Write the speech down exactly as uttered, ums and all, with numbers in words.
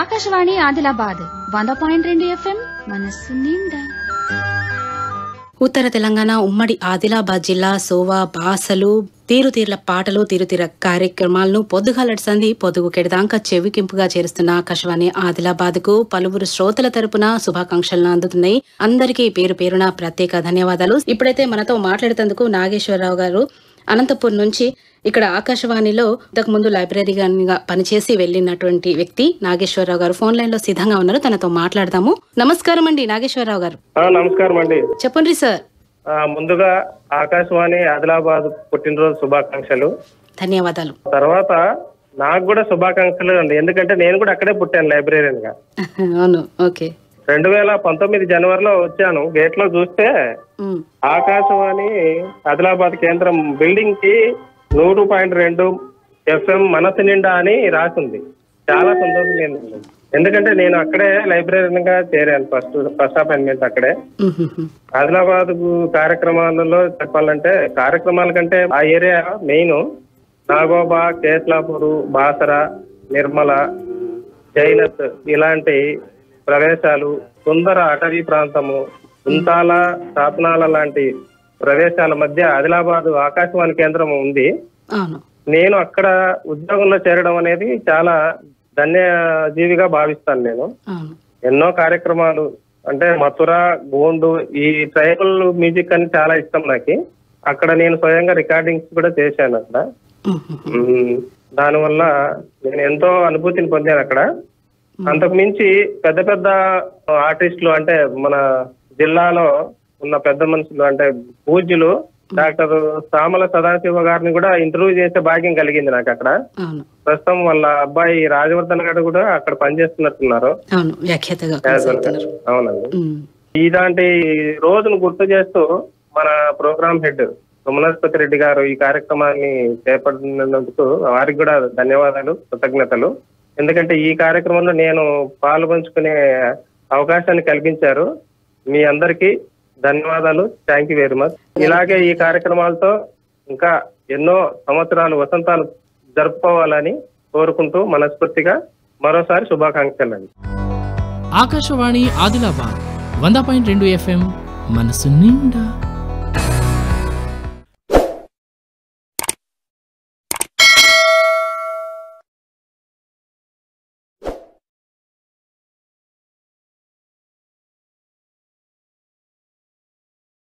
ఆకాశవాణి ఆదిలాబాద్ వంద పాయింట్ రెండు ఎఫ్ఎం మనసు నిండా. ఉత్తర తెలంగాణ ఉమ్మడి ఆదిలాబాద్ జిల్లా సోవా బాసలు తీరుతీర్ల పాటలు తీరుతీర కార్యక్రమాలను పొద్దుగాలటి సంధి పొదుగు కెడదాంక చెవికింపుగా చేరుస్తున్న ఆకాశవాణి ఆదిలాబాద్ కు పలువురు శ్రోతల తరపున శుభాకాంక్షలను అందుతున్నాయి. అందరికీ పేరు పేరున ప్రత్యేక ధన్యవాదాలు. ఇప్పుడైతే మనతో మాట్లాడేందుకు నాగేశ్వరరావు గారు అనంతపూర్ నుంచి ఇక్కడ ఆకాశవాణిలో ఇంతకు ముందు లైబ్రరీగా పనిచేసి వెళ్ళినటువంటి వ్యక్తి నాగేశ్వరరావు గారు ఫోన్ లైన్ లో సిద్ధంగా ఉన్నారు. తనతో మాట్లాడదాము. నమస్కారం అండి నాగేశ్వరరావు గారు. నమస్కారం అండి. చెప్పండి సార్. ముందుగా ఆకాశవాణి ఆదిలాబాద్ పుట్టినరోజు శుభాకాంక్షలు. ధన్యవాదాలు. తర్వాత నాకు కూడా శుభాకాంక్షలు అండి, ఎందుకంటే నేను కూడా అక్కడే పుట్టాను లైబ్రరీయన్ గా. అవును, ఓకే. రెండు వేల పంతొమ్మిది జనవరిలో వచ్చాను. గేట్ లో చూస్తే ఆకాశవాణి ఆదిలాబాద్ కేంద్రం బిల్డింగ్ కి నూరు పాయింట్ రెండు ఎఫ్ఎం మనసు నిండా అని రాసింది. చాలా సంతోషం, ఎందుకంటే నేను అక్కడే లైబ్రరీగా చేరాను. ఫస్ట్ ఫస్ట్ అపాయింట్మెంట్ అక్కడే. ఆదిలాబాద్ కార్యక్రమాలలో చెప్పాలంటే కార్యక్రమాల కంటే ఆ ఏరియా మెయిన్ నాగోబా, కేస్లాపూరు, బాసరా, నిర్మల, జైనత్ ఇలాంటి ప్రదేశాలు, సుందర అటవీ ప్రాంతము, కుంతాల, తాపనాల లాంటి ప్రదేశాల మధ్య ఆదిలాబాద్ ఆకాశవాణి కేంద్రం ఉంది. నేను అక్కడ ఉద్యోగంలో చేరడం అనేది చాలా ధన్యజీవిగా భావిస్తాను. నేను ఎన్నో కార్యక్రమాలు అంటే మథుర, గోండు, ఈ ట్రైబల్ మ్యూజిక్ అని చాలా ఇష్టం నాకు. అక్కడ నేను స్వయంగా రికార్డింగ్స్ కూడా చేశాను అక్కడ. దానివల్ల నేను ఎంతో అనుభూతిని పొందాను అక్కడ. అంతకు మించి పెద్ద పెద్ద ఆర్టిస్టులు అంటే మన జిల్లాలో ఉన్న పెద్ద మనుషులు అంటే పూజ్యులు డాక్టర్ సామల సదాశివ గారిని కూడా ఇంటర్వ్యూ చేసే భాగ్యం కలిగింది నాకు అక్కడ. ప్రస్తుతం వాళ్ళ అబ్బాయి రాజవర్ధన్ గారు కూడా అక్కడ పనిచేస్తున్నట్టున్నారు. అవునండి. ఇలాంటి రోజును గుర్తు చేస్తూ మన ప్రోగ్రామ్ హెడ్ సుమనస్పతి రెడ్డి గారు ఈ కార్యక్రమాన్ని చేపట్టినందుకు వారికి కూడా ధన్యవాదాలు, కృతజ్ఞతలు. ఎందుకంటే ఈ కార్యక్రమంలో నేను పాల్పంచుకునే అవకాశాన్ని కల్పించారు. మీ అందరికీ ధన్యవాదాలు. Thank you very much. ఇలాగే ఈ కార్యక్రమాలతో ఇంకా ఎన్నో సంవత్సరాలు, వసంతాలు జరుపుకోవాలని కోరుకుంటూ మనస్ఫూర్తిగా మరోసారి శుభాకాంక్షలండి. ఆకాశవాణి ఆదిలాబాద్ వంద పాయింట్ రెండు ఎఫ్ఎం మనసు నిండా.